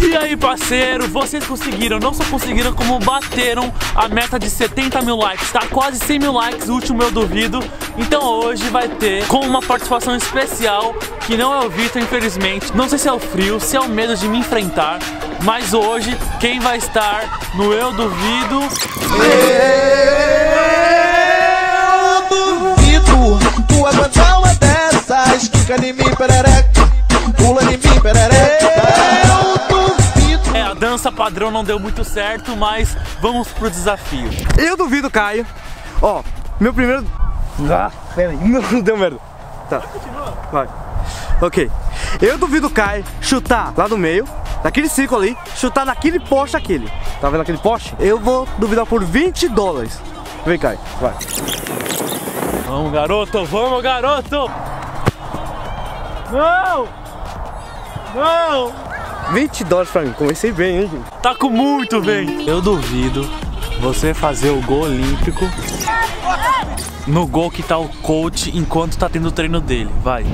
E aí, parceiro, vocês conseguiram, não só conseguiram, como bateram a meta de 70 mil likes, tá? Quase 100 mil likes, o último eu duvido. Então hoje vai ter com uma participação especial, que não é o Vitor, infelizmente. Não sei se é o frio, se é o medo de me enfrentar, mas hoje quem vai estar no Eu Duvido... Eu duvido, tu aguentar uma dessas, quica de mim, perereca, pula de mim, perereca. Dança padrão não deu muito certo, mas vamos pro desafio. Eu duvido, Caio. Ó, meu primeiro... Ah, peraí, não deu merda. Tá, vai. Ok. Eu duvido, Caio, chutar lá no meio, naquele círculo ali, chutar naquele poste aquele. Tá vendo aquele poste? Eu vou duvidar por 20 dólares. Vem, Caio, vai. Vamos, garoto, vamos, garoto! Não! Não! 20 dólares pra mim, comecei bem, hein, gente? Tá com muito bem! Eu duvido você fazer o gol olímpico no gol que tá o coach enquanto tá tendo o treino dele, vai!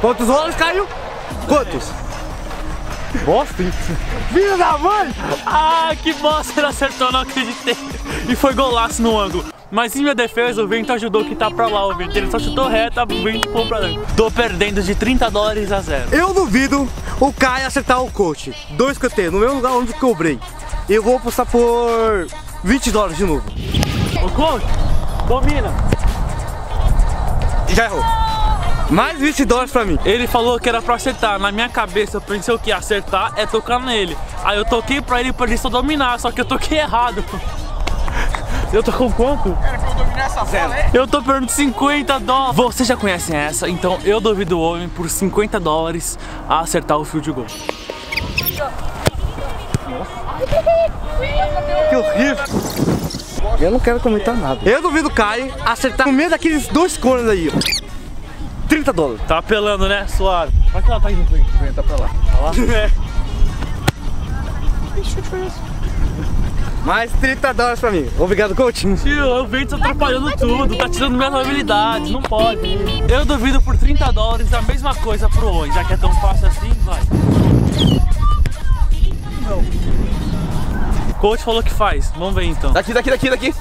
Quantos dólares, Caio? Quantos? Bosta, hein? Filho da mãe! Ah, que bosta, ele acertou, não acreditei. E foi golaço no ângulo. Mas em minha defesa, o vento ajudou que tá pra lá, o vento. Ele só chutou reta, o vento pôr pra dentro. Tô perdendo de 30 dólares a zero. Eu duvido o Caio acertar o coach. 2 escanteios, no mesmo lugar onde cobrei. Eu vou apostar por 20 dólares de novo. O coach, domina. Já errou. Mais 20 dólares pra mim. Ele falou que era pra acertar. Na minha cabeça eu pensei o que? Acertar é tocar nele. Aí eu toquei pra ele só dominar, só que eu toquei errado. Eu tô com quanto? Era pra eu dominar essa bola, é? Eu tô perdendo 50 dólares. Vocês já conhecem essa, então eu duvido o homem por 50 dólares a acertar o field goal. Que horrível. Eu não quero comentar nada. Eu duvido o Caio acertar no meio daqueles dois cones aí, ó. 30 dólares. Tá apelando, né? Suave. Vai que ela tá indo pra aí. Tá pra lá. Tá lá? É. Mais 30 dólares pra mim. Obrigado, coach. Tio, o vento tá atrapalhando tudo. Tá tirando minhas habilidades. Não pode. Eu duvido por 30 dólares a mesma coisa pro hoje. Já que é tão fácil assim, vai. Não. Coach falou que faz. Vamos ver então. Daqui, daqui, daqui, daqui.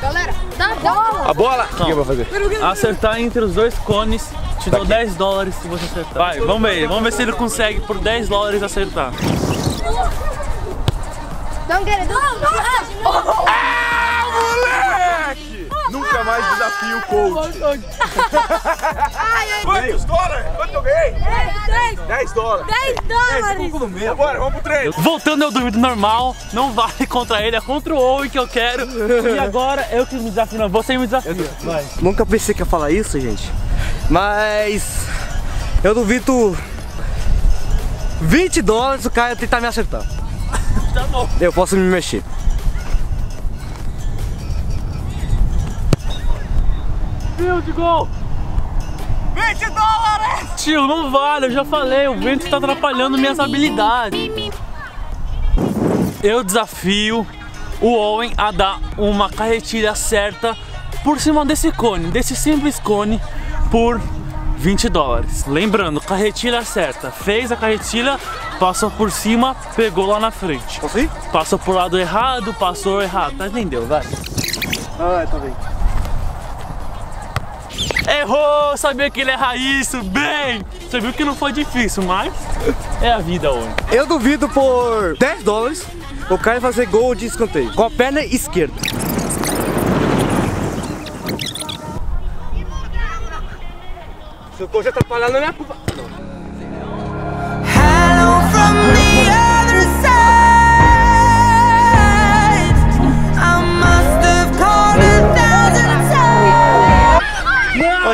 Galera, dá bola! A bola! Então, o que eu vou fazer? Acertar entre os dois cones, te dou 10 dólares se você acertar. Vai, vamos ver se ele consegue por 10 dólares acertar. Não quero, não! Ah, moleque! Nunca mais desafio o coach. Quantos dólares? Quanto eu ganhei? 10 dólares. 10 dólares. Agora, vamos pro treino. Voltando, eu duvido normal. Não vale contra ele, é contra o Owen que eu quero. E agora eu que me desafio, não. Você me desafia. Vai. Nunca pensei que ia falar isso, gente. Mas eu duvido 20 dólares o Caio tentar me acertar. Tá bom. Eu posso me mexer. De gol. 20 dólares! Tio, não vale, eu já falei, o vento tá atrapalhando minhas habilidades. Eu desafio o Owen a dar uma carretilha certa por cima desse cone, desse simples cone, por 20 dólares. Lembrando, carretilha certa. Fez a carretilha, passou por cima, pegou lá na frente. Posso ir? Passou pro lado errado, passou errado. Tá entendeu, vai. Ah, tá bem. Errou, sabia que ele erra isso, bem! Você viu que não foi difícil, mas é a vida hoje. Eu duvido por 10 dólares o Caio fazer gol de escanteio com a perna esquerda. Se o coach atrapalhar, não é minha culpa.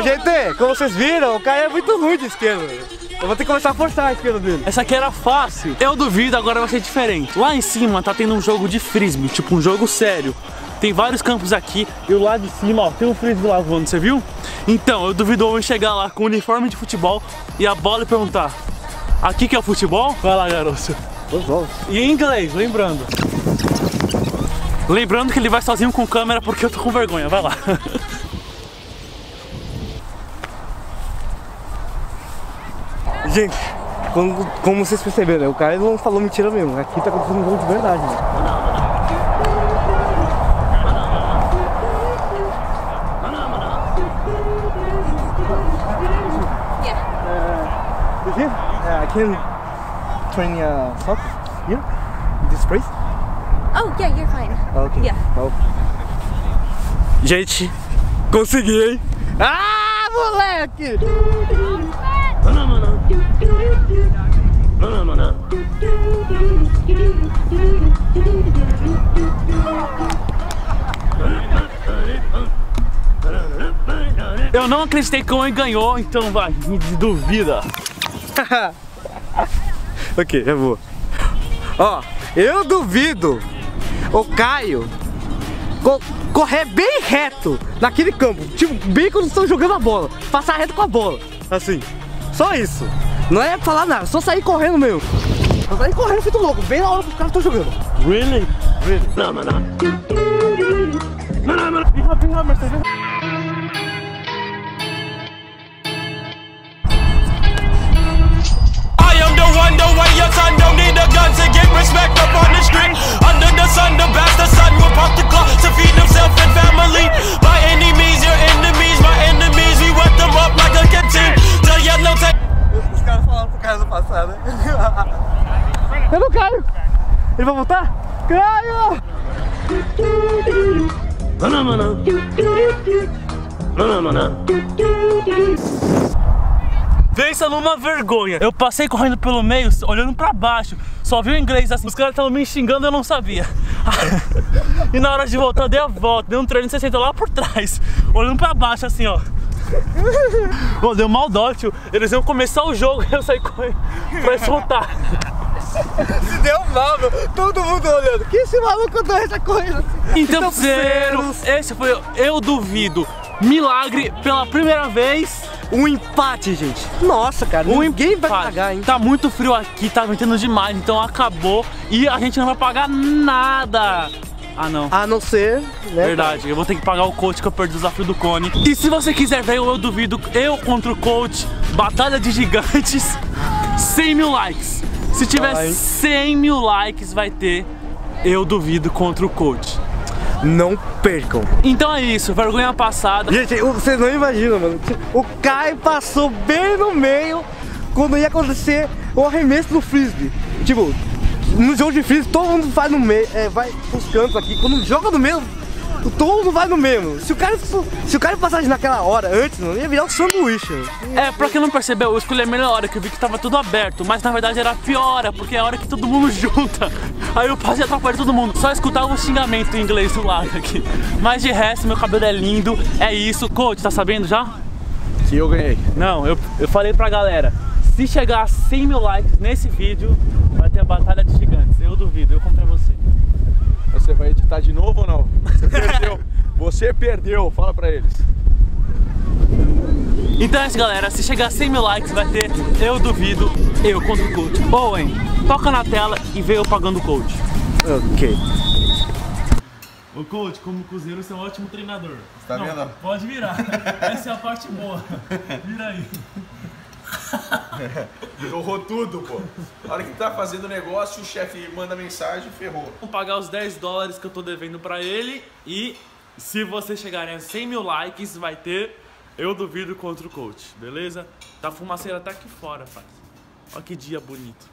Gente, como vocês viram, o Caio é muito ruim de esquerda. Eu vou ter que começar a forçar a esquerda dele. Essa aqui era fácil. Eu duvido, agora vai ser diferente. Lá em cima tá tendo um jogo de frisbee, tipo um jogo sério. Tem vários campos aqui e lá de cima, ó, tem um frisbee lá voando, você viu? Então, eu duvido o homem chegar lá com um uniforme de futebol e a bola e perguntar: aqui que é o futebol? Vai lá, garoto. E em inglês, lembrando. Lembrando que ele vai sozinho com câmera porque eu tô com vergonha, vai lá. Gente, como vocês perceberam, o cara não falou mentira mesmo. Aqui tá acontecendo um gol de verdade, né? I can train soccer here in this place. Oh yeah, you're fine. Okay. Yeah. Oh. Gente, consegui, hein? Ah, moleque! Eu não acreditei que o homem ganhou, então vai, me duvida. Ok, eu vou. Ó, eu duvido o Caio correr bem reto naquele campo, tipo, bem quando estão jogando a bola, passar reto com a bola, assim, só isso. Não é falar nada, só sair correndo mesmo. Só sair correndo feito louco, bem na hora que os caras estão jogando. Really? Really? Não, não, não. Não, não, não. Os caras falaram pro cara do passado. Eu não caio. Ele vai voltar? Caio! Mano, mano. Mano, mano. Pensa numa vergonha. Eu passei correndo pelo meio, olhando pra baixo, só vi o inglês assim. Os caras estavam me xingando, eu não sabia. E na hora de voltar, eu dei a volta, dei um 360 lá por trás, olhando pra baixo assim, ó. Pô, deu mal dó, tio. Eles iam começar o jogo e eu saí correndo pra soltar. Se deu mal, meu. Todo mundo olhando. Que esse maluco doido tá correndo assim? Então, zero. Esse foi o Eu Duvido. Milagre pela primeira vez. Um empate, gente. Nossa, cara, ninguém vai pagar, hein? Tá muito frio aqui, tá ventando demais, então acabou e a gente não vai pagar nada. Ah, não. A não ser, né? Verdade, eu vou ter que pagar o coach que eu perdi o desafio do Cone. E se você quiser ver o Eu Duvido, eu contra o coach, batalha de gigantes, 100 mil likes. Se tiver 100 mil likes, vai ter Eu Duvido contra o coach. Não percam. Então é isso, vergonha passada. Gente, vocês não imaginam, mano. O Caio passou bem no meio quando ia acontecer o arremesso do frisbee. Tipo, no jogo de frisbee todo mundo vai no meio, vai pros cantos aqui. Quando joga no meio, todo mundo vai no meio. Se o cara passasse naquela hora antes, mano, ia virar um sanduíche. Mano. É, pra quem não percebeu, eu escolhi a melhor hora, que eu vi que tava tudo aberto. Mas na verdade era a pior hora, porque é a hora que todo mundo junta. Aí eu passei atrapalhar todo mundo, só escutar um xingamento em inglês do lado aqui. Mas de resto, meu cabelo é lindo, é isso. Coach, tá sabendo já? Que eu ganhei. Não, eu falei pra galera, se chegar a 100 mil likes nesse vídeo, vai ter a batalha de gigantes. Eu duvido, eu contra você. Você vai editar de novo ou não? Você perdeu, você perdeu, fala pra eles. Então é isso, galera, se chegar a 100 mil likes vai ter Eu Duvido, eu contra o coach. Owen, toca na tela e vê eu pagando o coach. Ok. Ô coach, como cozinheiro você é um ótimo treinador. Você tá vendo? Pode virar, essa é a parte boa. Vira aí. Errou tudo, pô. Na hora que tá fazendo o negócio, o chefe manda mensagem, ferrou. Vou pagar os 10 dólares que eu tô devendo pra ele. E se vocês chegarem a 100 mil likes, vai ter Eu Duvido contra o coach, beleza? Tá fumaceira até aqui fora, pai. Olha que dia bonito.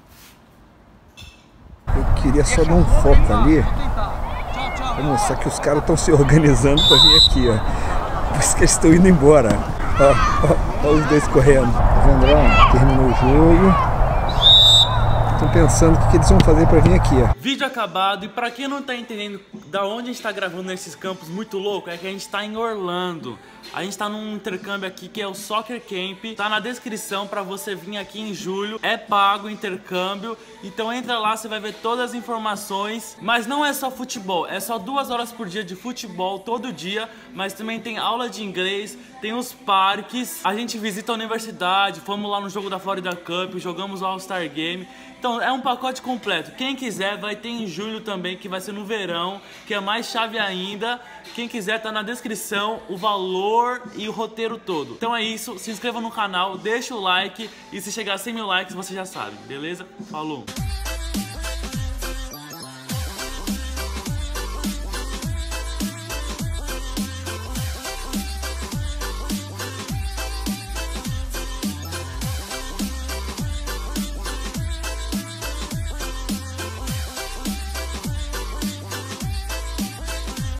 Eu queria só dar um foco ali pra mostrar que os caras estão se organizando pra vir aqui, ó. Por isso que eles estão indo embora. Ó, os dois correndo. Tá vendo lá? Terminou o jogo. Estão pensando o que eles vão fazer pra vir aqui, ó. Vídeo acabado. E pra quem não tá entendendo da onde a gente tá gravando nesses campos muito louco, é que a gente tá em Orlando. A gente tá num intercâmbio aqui que é o Soccer Camp. Tá na descrição pra você vir aqui em julho. É pago o intercâmbio. Então entra lá, você vai ver todas as informações. Mas não é só futebol. É só 2 horas por dia de futebol, todo dia. Mas também tem aula de inglês, tem os parques. A gente visita a universidade, fomos lá no jogo da Florida Cup, jogamos o All-Star Game. Então é um pacote completo. Quem quiser vai ter em julho também, que vai ser no verão, que é mais chave ainda. Quem quiser tá na descrição o valor e o roteiro todo. Então é isso, se inscreva no canal, deixa o like e se chegar a 100 mil likes você já sabe, beleza? Falou!